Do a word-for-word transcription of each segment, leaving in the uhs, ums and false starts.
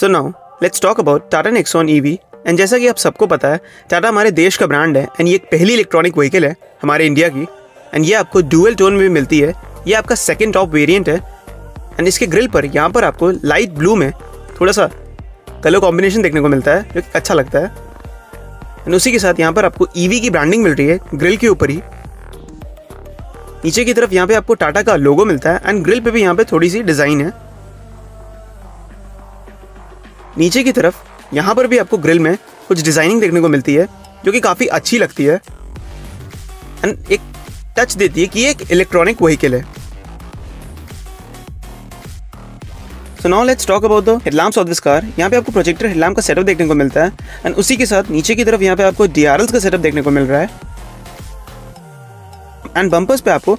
So now let's talk about Tata Nexon EV. And जैसा कि आप सबको पता है, टाटा हमारे देश का ब्रांड है एंड ये एक पहली इलेक्ट्रॉनिक व्हीकल है हमारे इंडिया की। एंड ये आपको डुअल टोन में भी मिलती है। ये आपका सेकेंड टॉप वेरिएंट है एंड इसके ग्रिल पर यहाँ पर आपको लाइट ब्लू में थोड़ा सा कलर कॉम्बिनेशन देखने को मिलता है जो अच्छा लगता है। एंड उसी के साथ यहाँ पर आपको ईवी की ब्रांडिंग मिल रही है ग्रिल के ऊपर ही। नीचे की तरफ यहाँ पे आपको टाटा का लोगो मिलता है एंड ग्रिल पे भी यहाँ पे थोड़ी सी डिज़ाइन है। नीचे की तरफ यहाँ पर भी आपको ग्रिल में कुछ डिज़ाइनिंग देखने को मिलती है जो कि काफ़ी अच्छी लगती है एंड एक टच देती है कि ये एक इलेक्ट्रॉनिक व्हीकल है। So now let's talk about the headlamps of this car। यहाँ पे आपको प्रोजेक्टर हेडलैम्प का सेटअप देखने को मिलता है एंड उसी के साथ नीचे की तरफ यहाँ पे आपको D R Ls का सेटअप देखने को मिल रहा है एंड बम्पर्स पे आपको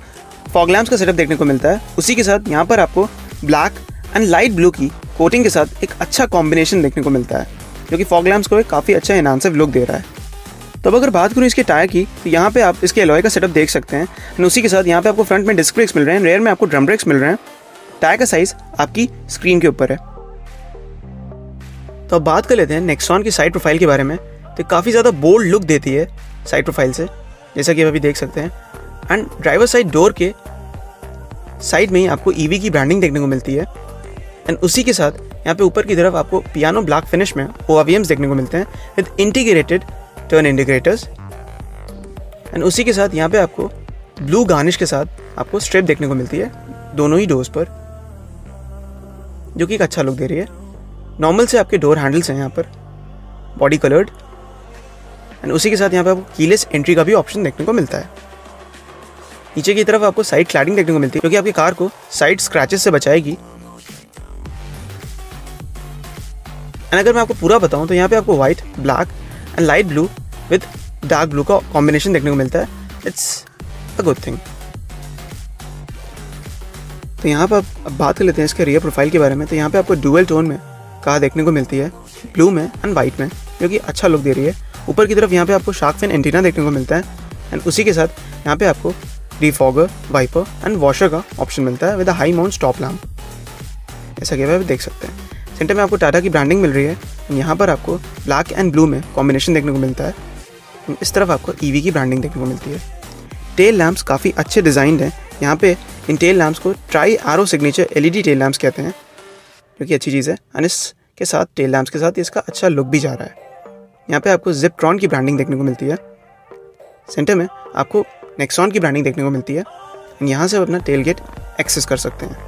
फॉग लैम्प्स का सेटअप देखने को मिलता है। उसी के साथ यहाँ पर आपको ब्लैक एंड लाइट ब्लू की कोटिंग के साथ एक अच्छा कॉम्बिनेशन देखने को मिलता है जो कि फॉग लैम्प्स को एक काफ़ी अच्छा एनहांसिव लुक दे रहा है। तब अगर बात करूँ इसके टायर की तो यहाँ पे आप इसके एलॉय का सेटअप देख सकते हैं एंड उसी के साथ यहाँ पे आपको फ्रंट में डिस्क ब्रेक्स मिल रहे हैं, रेयर में आपको ड्रम ब्रेक्स मिल रहे हैं। टायर का साइज आपकी स्क्रीन के ऊपर है। तो अब बात कर लेते हैं नेक्सॉन की साइड प्रोफाइल के बारे में। तो काफ़ी ज़्यादा बोल्ड लुक देती है साइड प्रोफाइल से, जैसा कि आप अभी देख सकते हैं। एंड ड्राइवर साइड डोर के साइड में ही आपको ईवी की ब्रांडिंग देखने को मिलती है एंड उसी के साथ यहाँ पे ऊपर की तरफ आपको पियानो ब्लैक फिनिश में O V Ms देखने को मिलते हैं with integrated turn indicators. And उसी के साथ यहाँ पे आपको ब्लू गार्निश के साथ आपको स्ट्रिप देखने को मिलती है दोनों ही डोर्स पर जो कि एक अच्छा लुक दे रही है। नॉर्मल से आपके डोर हैंडल्स हैं यहाँ पर बॉडी कलर्ड एंड उसी के साथ यहाँ पे आपको कीलेस एंट्री का भी ऑप्शन देखने को मिलता है। नीचे की तरफ आपको साइड क्लैडिंग देखने को मिलती है जो कि आपकी कार को साइड स्क्रैचेस से बचाएगी। एंड अगर मैं आपको पूरा बताऊं तो यहाँ पे आपको white, black and light blue with dark blue का कॉम्बिनेशन देखने को मिलता है। It's a good thing. तो यहाँ पर अब बात कर लेते हैं इसके रियर प्रोफाइल के बारे में। तो यहाँ पे आपको डुअल टोन में कार देखने को मिलती है ब्लू में एंड वाइट में जो कि अच्छा लुक दे रही है। ऊपर की तरफ यहाँ पे आपको शार्क फिन एंटीना देखने को मिलता है एंड उसी के साथ यहाँ पे आपको डिफॉगर, वाइपर एंड वॉशर का ऑप्शन मिलता है with a high mount stop lamp, ऐसा कि आप देख सकते हैं। सेंटर में आपको टाटा की ब्रांडिंग मिल रही है एंड यहाँ पर आपको ब्लैक एंड ब्लू में कॉम्बिनेशन देखने को मिलता है। इस तरफ आपको ईवी की ब्रांडिंग देखने को मिलती है। टेल लैम्प्स काफ़ी अच्छे डिज़ाइनड हैं। यहाँ पे इन टेल लैम्प्स को tri arrow signature L E D tail lamps कहते हैं जो कि अच्छी चीज़ है एंड इसके साथ टेल लैम्प्स के साथ इसका अच्छा लुक भी जा रहा है। यहाँ पे आपको जिपट्रॉन की ब्रांडिंग देखने को मिलती है। सेंटर में आपको नेक्सॉन की ब्रांडिंग देखने को मिलती है एंड यहाँ से आप अपना टेल गेट एक्सेस कर सकते हैं।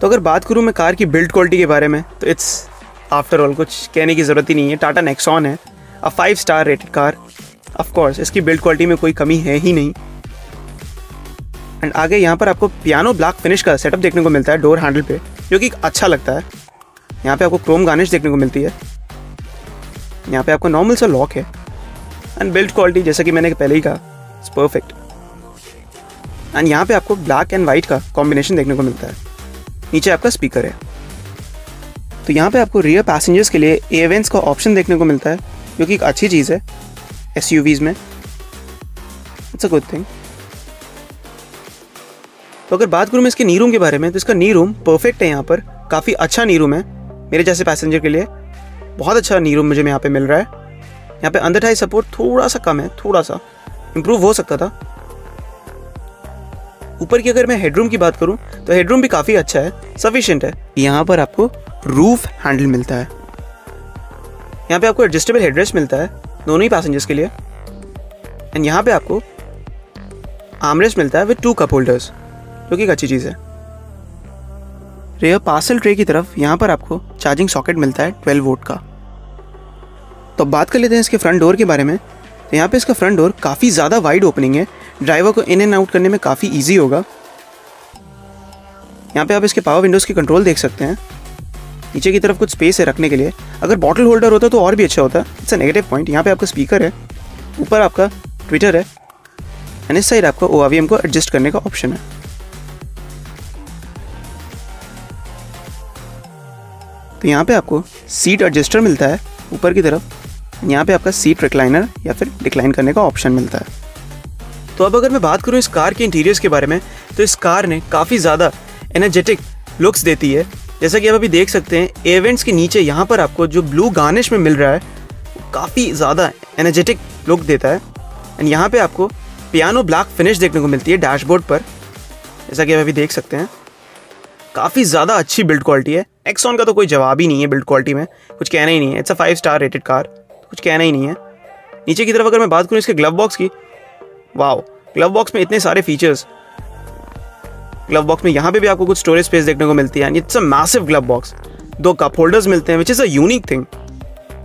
तो अगर बात करूँ मैं कार की बिल्ड क्वालिटी के बारे में तो इट्स आफ्टर ऑल कुछ कहने की ज़रूरत ही नहीं है। टाटा नेक्सॉन है, a five star rated car, of course इसकी बिल्ड क्वालिटी में कोई कमी है ही नहीं। एंड आगे यहाँ पर आपको पियानो ब्लैक फिनिश का सेटअप देखने को मिलता है डोर हैंडल पे जो कि अच्छा लगता है। यहाँ पे आपको क्रोम गार्निश देखने को मिलती है। यहाँ पे आपको नॉर्मल सा लॉक है एंड बिल्ड क्वालिटी जैसा कि मैंने पहले ही कहा इट्स परफेक्ट। एंड यहाँ पर आपको ब्लैक एंड वाइट का कॉम्बिनेशन देखने को मिलता है। नीचे आपका स्पीकर है। तो यहाँ पे आपको रियर पैसेंजर्स के लिए एयरवेंट्स का ऑप्शन देखने को मिलता है जो कि एक अच्छी चीज़ है एसयूवीज़ में, इट्स अ गुड थिंग। तो अगर बात करूँ मैं इसके नी रूम के बारे में तो इसका नी रूम परफेक्ट है। यहाँ पर काफ़ी अच्छा नी रूम है मेरे जैसे पैसेंजर के लिए, बहुत अच्छा नी रूम मुझे यहाँ पर मिल रहा है। यहाँ पर अंदर थाई सपोर्ट थोड़ा सा कम है, थोड़ा सा इम्प्रूव हो सकता था। ऊपर की अगर मैं हेडरूम की बात करूं तो हेडरूम भी काफ़ी अच्छा है, सफिशिएंट है। यहाँ पर आपको रूफ हैंडल मिलता है। यहाँ पे आपको एडजस्टेबल हेडरेस्ट मिलता है दोनों ही पैसेंजर्स के लिए एंड यहाँ पे आपको आर्मरेस्ट मिलता है विद टू कप होल्डर्स जो कि एक अच्छी चीज़ है। रेयर पार्सल ट्रे की तरफ यहाँ पर आपको चार्जिंग सॉकेट मिलता है ट्वेल्व वोल्ट का। तो बात कर लेते हैं इसके फ्रंट डोर के बारे में। तो यहाँ पे इसका फ्रंट डोर काफ़ी ज़्यादा वाइड ओपनिंग है, ड्राइवर को इन एंड आउट करने में काफ़ी इजी होगा। यहाँ पे आप इसके पावर विंडोज़ के कंट्रोल देख सकते हैं। नीचे की तरफ कुछ स्पेस है रखने के लिए, अगर बॉटल होल्डर होता तो और भी अच्छा होता, इट्स अ नेगेटिव पॉइंट। यहाँ पे आपका स्पीकर है, ऊपर आपका ट्विटर है एंड इस साइड आपका O V M को एडजस्ट करने का ऑप्शन है। तो यहाँ पे आपको सीट एडजस्टर मिलता है ऊपर की तरफ, यहाँ पे आपका सीट रिक्लाइनर या फिर डिक्लाइन करने का ऑप्शन मिलता है। तो अब अगर मैं बात करूँ इस कार के इंटीरियर्स के बारे में, तो इस कार ने काफ़ी ज़्यादा एनर्जेटिक लुक्स देती है। जैसा कि आप अभी देख सकते हैं एवेंट्स के नीचे यहाँ पर आपको जो ब्लू गार्निश में मिल रहा है काफ़ी ज़्यादा एनर्जेटिक लुक देता है। एंड यहाँ पे आपको पियानो ब्लैक फिनिश देखने को मिलती है डैशबोर्ड पर, जैसा कि आप अभी देख सकते हैं। काफ़ी ज़्यादा अच्छी बिल्ड क्वालिटी है, नेक्सॉन का तो कोई जवाब ही नहीं है बिल्ड क्वालिटी में, कुछ कहना ही नहीं है। It's a five star rated car, कुछ कहना ही नहीं है। नीचे की तरफ अगर मैं बात करूँ इसके ग्लव बॉक्स की, वाओ ग्लव बॉक्स में इतने सारे फीचर्स। ग्लव बॉक्स में यहाँ पे भी आपको कुछ स्टोरेज स्पेस देखने को मिलती है and it's a massive glove box. दो कप होल्डर्स मिलते हैं which is a unique thing,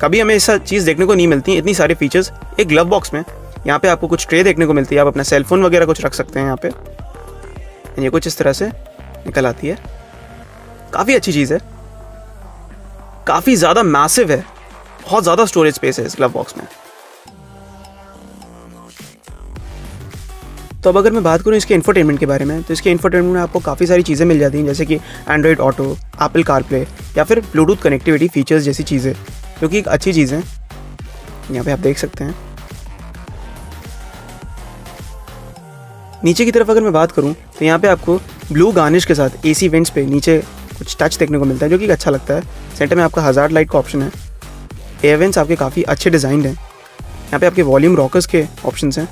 कभी हमें ऐसा चीज़ देखने को नहीं मिलती है, इतनी सारे फीचर्स एक ग्लव बॉक्स में। यहाँ पे आपको कुछ ट्रे देखने को मिलती है, आप अपना सेल फोन वगैरह कुछ रख सकते हैं यहाँ पे। एंड ये कुछ इस तरह से निकल आती है, काफ़ी अच्छी चीज़ है, काफ़ी ज़्यादा मैसिव है, बहुत ज़्यादा स्टोरेज स्पेस है इस ग्लव बॉक्स में। तो अब अगर मैं बात करूँ इसके इंफोटेनमेंट के बारे में, तो इसके इंफोटेनमेंट में आपको काफ़ी सारी चीज़ें मिल जाती हैं, जैसे कि एंड्रॉयड ऑटो, एप्पल कारप्ले या फिर ब्लूटूथ कनेक्टिविटी फीचर्स जैसी चीज़ें, जो कि एक अच्छी चीज़ है। यहाँ पे आप देख सकते हैं। नीचे की तरफ अगर मैं बात करूँ तो यहाँ पे आपको ब्लू गार्निश के साथ एसी वेंट्स पे नीचे कुछ टच देखने को मिलता है, जो कि अच्छा लगता है। सेंटर में आपका हज़ार्ड लाइट का ऑप्शन है। एयर वेंट्स आपके काफ़ी अच्छे डिज़ाइंड हैं। यहाँ पे आपके वॉल्यूम रॉकर्स के ऑप्शंस हैं।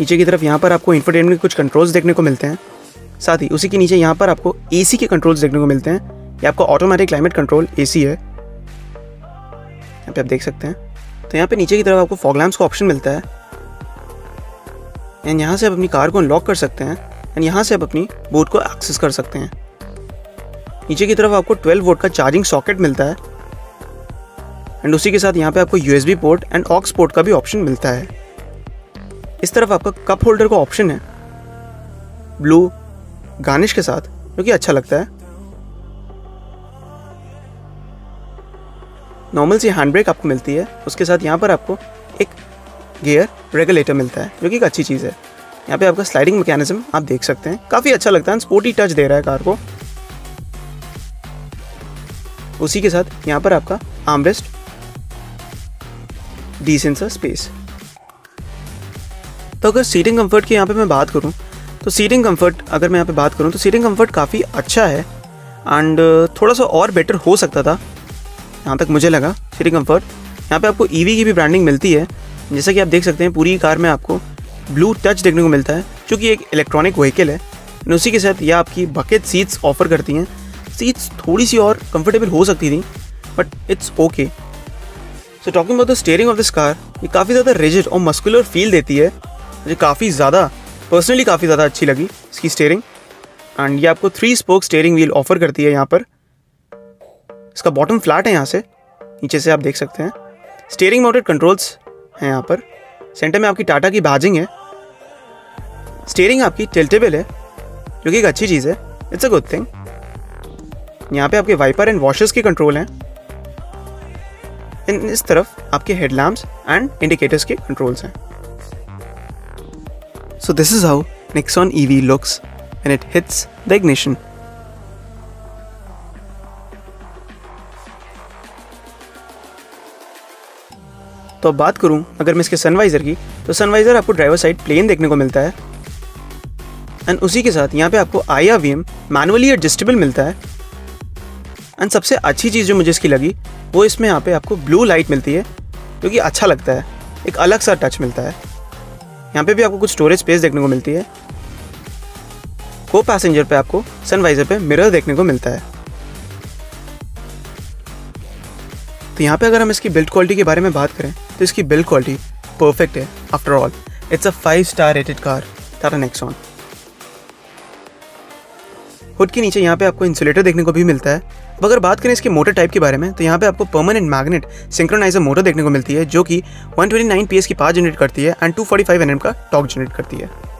नीचे की तरफ यहाँ पर आपको इंफोटेनमेंट के कुछ कंट्रोल्स देखने को मिलते हैं, साथ ही उसी के नीचे यहाँ पर आपको एसी के कंट्रोल्स देखने को मिलते हैं। ये आपका ऑटोमेटिक क्लाइमेट कंट्रोल एसी है, यहाँ पे आप देख सकते हैं। तो यहाँ पे नीचे की तरफ आपको फॉग लैम्प्स का ऑप्शन मिलता है एंड यहाँ से आप अपनी कार को अनलॉक कर सकते हैं एंड यहाँ से आप अपनी बूट को एक्सेस कर सकते हैं। नीचे की तरफ आपको ट्वेल्व वोल्ट का चार्जिंग सॉकेट मिलता है एंड उसी के साथ यहाँ पे आपको USB port and aux port का भी ऑप्शन मिलता है। इस तरफ आपका कप होल्डर का ऑप्शन है ब्लू गार्निश के साथ, जो कि अच्छा लगता है। नॉर्मल सी हैंड ब्रेक आपको मिलती है, उसके साथ यहाँ पर आपको एक गियर रेगुलेटर मिलता है, जो कि एक अच्छी चीज़ है। यहाँ पे आपका स्लाइडिंग मैकेनिज्म आप देख सकते हैं, काफ़ी अच्छा लगता है, स्पोर्टी टच दे रहा है कार को। उसी के साथ यहाँ पर आपका आर्मरेस्ट, डिसेंट सा स्पेस। तो अगर सीटिंग कंफर्ट की यहाँ पे मैं बात करूँ तो सीटिंग कंफर्ट अगर मैं यहाँ पे बात करूँ तो सीटिंग कंफर्ट काफ़ी अच्छा है एंड थोड़ा सा और बेटर हो सकता था, यहाँ तक मुझे लगा सीटिंग कंफर्ट। यहाँ पे आपको ईवी की भी ब्रांडिंग मिलती है, जैसा कि आप देख सकते हैं। पूरी कार में आपको ब्लू टच देखने को मिलता है, चूँकि एक इलेक्ट्रॉनिक व्हीकल है। उसी के साथ यह आपकी बकेट सीट्स ऑफर करती हैं। सीट्स थोड़ी सी और कंफर्टेबल हो सकती थी but it's okay. So talking about the steering of this car, ये काफ़ी ज़्यादा रिजिड और मस्कुलर फील देती है। मुझे काफ़ी ज़्यादा पर्सनली काफ़ी ज़्यादा अच्छी लगी इसकी स्टीयरिंग एंड ये आपको three spoke steering wheel offer करती है। यहाँ पर इसका बॉटम फ्लैट है, यहाँ से नीचे से आप देख सकते हैं। स्टीयरिंग माउंटेड कंट्रोल्स हैं यहाँ पर। सेंटर में आपकी टाटा की बैजिंग है। स्टीयरिंग आपकी टिल्टेबल है, जो कि एक अच्छी चीज़ है, इट्स अ गुड थिंग। यहाँ पे आपके वाइपर एंड वॉशर्स के कंट्रोल हैं। इन इस तरफ आपके हेडलैम्प्स एंड इंडिकेटर्स के कंट्रोल्स हैं। So this is how Nexon EV looks and it hits the ignition. तो अब बात करूं अगर मैं इसके सनवाइज़र की, तो सनवाइज़र आपको ड्राइवर साइड प्लेन देखने को मिलता है एंड उसी के साथ यहाँ पे आपको I R V M manually adjustable मिलता है। एंड सबसे अच्छी चीज़ जो मुझे इसकी लगी वो इसमें यहाँ पे आपको ब्लू लाइट मिलती है, जो कि अच्छा लगता है, एक अलग सा टच मिलता है। यहाँ पे भी आपको कुछ स्टोरेज स्पेस देखने को मिलती है। को पैसेंजर पर आपको सनवाइज़र पर मिरर देखने को मिलता है। तो यहाँ पे अगर हम इसकी बिल्ड क्वालिटी के बारे में बात करें तो इसकी बिल्ड क्वालिटी परफेक्ट है। After all it's a five star rated car, Tata Nexon. Hood के नीचे यहाँ पे आपको इंसुलेटर देखने को भी मिलता है। अब अगर बात करें इसके मोटर टाइप के बारे में, तो यहाँ पे आपको परमानेंट मैग्नेट सिंक्रोनाइजर मोटर देखने को मिलती है, जो कि one twenty nine P S की पावर जनरेट करती है and two forty five N M का टॉर्क जनरेट करती है।